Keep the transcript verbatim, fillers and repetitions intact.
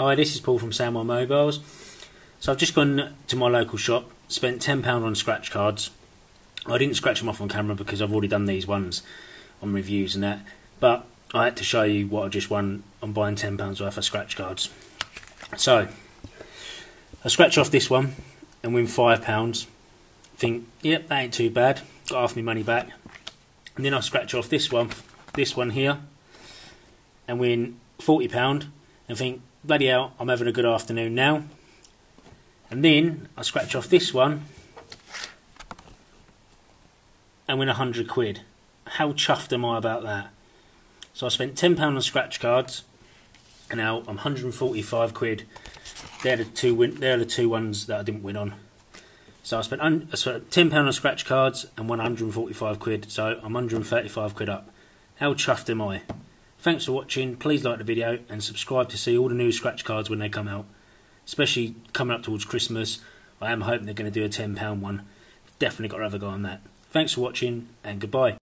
Hi, this is Paul from Sandwell Mobiles. So I've just gone to my local shop, spent ten pounds on scratch cards. I didn't scratch them off on camera because I've already done these ones on reviews and that, but I had to show you what I just won on buying ten pounds worth of scratch cards. So I scratch off this one and win five pounds. Think, yep, that ain't too bad. Got half my money back. And then I scratch off this one, this one here, and win forty pounds and think, bloody hell, I'm having a good afternoon now. And then I scratch off this one and win a hundred quid. How chuffed am I about that? So I spent ten pounds on scratch cards and now I'm a hundred and forty-five quid. They're the two win they're the two ones that I didn't win on. So I spent, I spent ten pounds on scratch cards and won a hundred and forty-five quid, so I'm a hundred and thirty-five quid up. How chuffed am I? Thanks for watching. Please like the video and subscribe to see all the new scratch cards when they come out. Especially coming up towards Christmas, I am hoping they're going to do a ten pound one. Definitely got to have a go on that. Thanks for watching and goodbye.